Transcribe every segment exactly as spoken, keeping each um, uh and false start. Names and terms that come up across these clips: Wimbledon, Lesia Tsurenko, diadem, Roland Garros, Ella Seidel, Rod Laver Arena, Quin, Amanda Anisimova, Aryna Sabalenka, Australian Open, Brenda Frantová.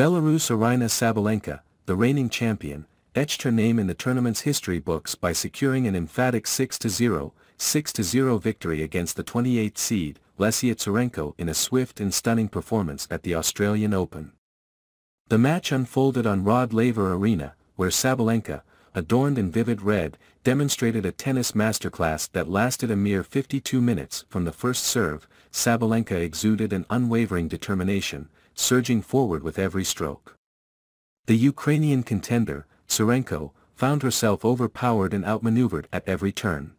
Belarus Aryna Sabalenka, the reigning champion, etched her name in the tournament's history books by securing an emphatic six to zero, six to zero victory against the twenty-eighth seed, Lesia Tsurenko, in a swift and stunning performance at the Australian Open. The match unfolded on Rod Laver Arena, where Sabalenka, adorned in vivid red, demonstrated a tennis masterclass that lasted a mere fifty-two minutes from the first serve. Sabalenka exuded an unwavering determination, surging forward with every stroke. The Ukrainian contender, Tsurenko, found herself overpowered and outmaneuvered at every turn.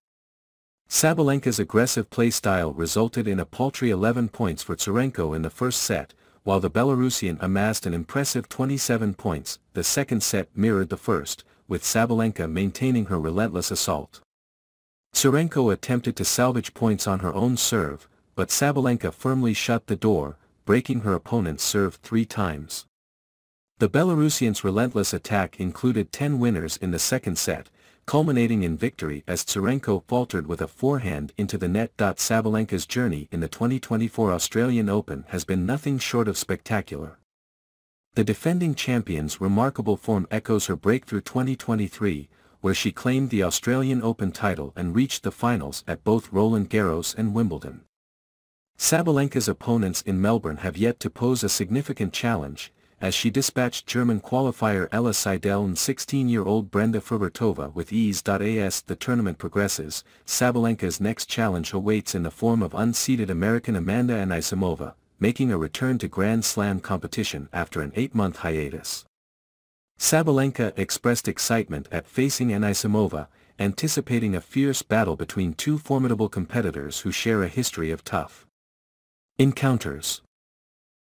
Sabalenka's aggressive play style resulted in a paltry eleven points for Tsurenko in the first set, while the Belarusian amassed an impressive twenty-seven points. The second set mirrored the first, with Sabalenka maintaining her relentless assault. Tsurenko attempted to salvage points on her own serve, but Sabalenka firmly shut the door, breaking her opponent's serve three times. The Belarusian's relentless attack included ten winners in the second set, culminating in victory as Tsurenko faltered with a forehand into the net. Sabalenka's journey in the twenty twenty-four Australian Open has been nothing short of spectacular. The defending champion's remarkable form echoes her breakthrough twenty twenty-three, where she claimed the Australian Open title and reached the finals at both Roland Garros and Wimbledon. Sabalenka's opponents in Melbourne have yet to pose a significant challenge, as she dispatched German qualifier Ella Seidel and sixteen-year-old Brenda Frantová with ease. As the tournament progresses, Sabalenka's next challenge awaits in the form of unseeded American Amanda Anisimova, making a return to Grand Slam competition after an eight-month hiatus. Sabalenka expressed excitement at facing Anisimova, anticipating a fierce battle between two formidable competitors who share a history of tough encounters.